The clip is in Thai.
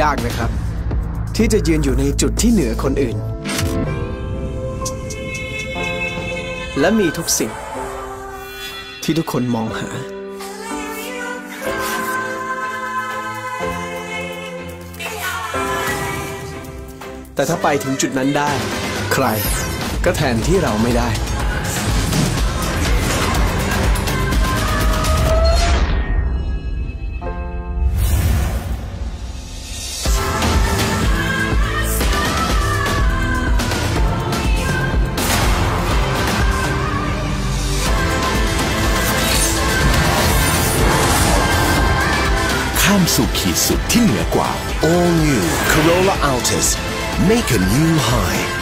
ยากนะครับที่จะยืนอยู่ในจุดที่เหนือคนอื่นและมีทุกสิ่งที่ทุกคนมองหาแต่ถ้าไปถึงจุดนั้นได้ใครก็แทนที่เราไม่ได้ข้ามสู่ขีดสุดที่เหนือกว่า All New Corolla Altis Make a New High